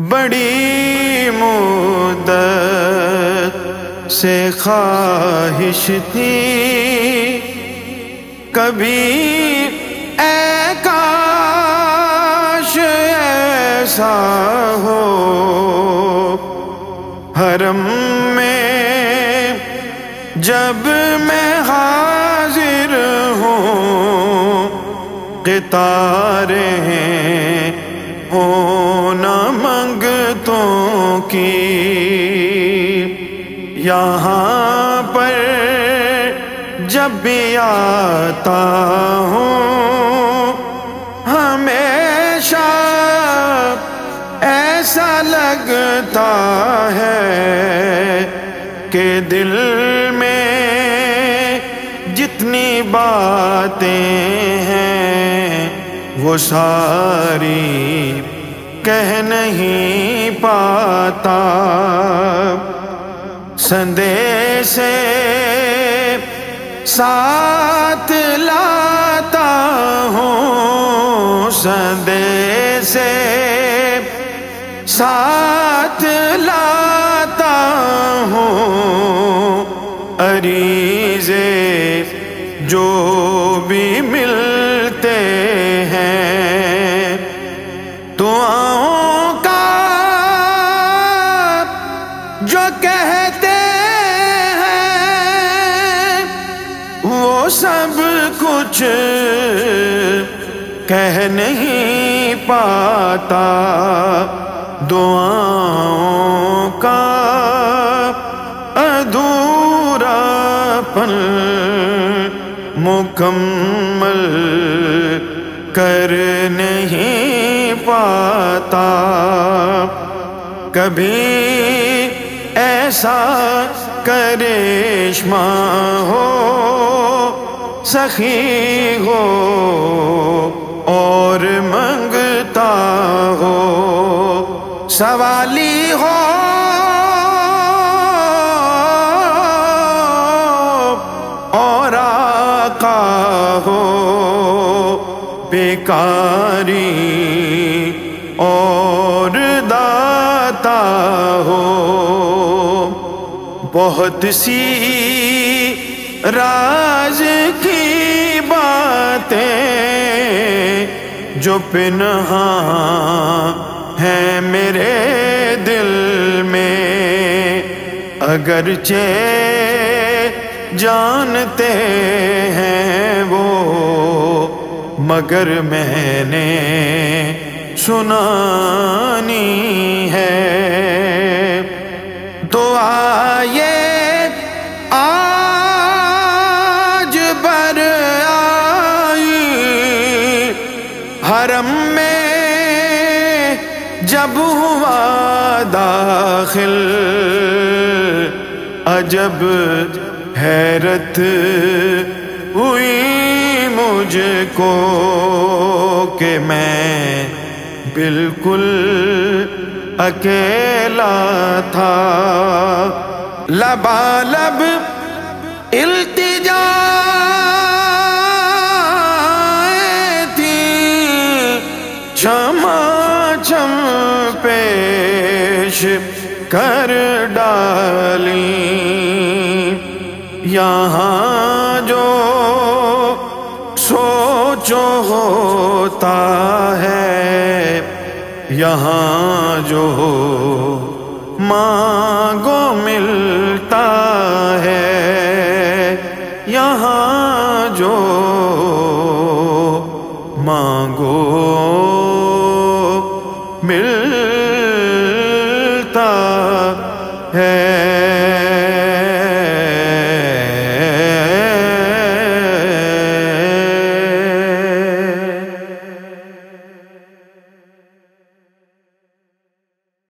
बड़ी मुद्दत से ख्वाहिश थी कभी ऐ काश ऐसा हो हरम में जब मैं हाजिर हूँ क़ितारे हैं होना मंगतों की यहाँ पर जब भी आता हूँ हमेशा ऐसा लगता है कि दिल में जितनी बातें हैं वो सारी कह नहीं पाता। संदेशे साथ लाता हूँ, संदेशे साथ लाता हूँ, अरीज़े जो भी मिलते दुआओं का जो कहते हैं वो सब कुछ कह नहीं पाता। दुआओं का अधूरापन मुकम्मल कर नहीं पाता। कभी ऐसा करिश्मा हो सखी हो और मंगता हो सवाली हो और आका हो बेकारी और दाता हो। बहुत सी राज की बातें जो पिन्हा हैं मेरे दिल में, अगरचे जानते हैं वो मगर मैंने सुनानी है। तो आए आज बर आई हरम में जब हुआ दाखिल, अजब हैरत हुई मुझको कि मैं बिल्कुल अकेला था। लबालब इल्तिजा थी क्षमा क्षम पेश कर डाली। यहाँ जो सोचो होता है, यहाँ जो मांगो मिलता है, यहाँ जो मांगो मिलता है।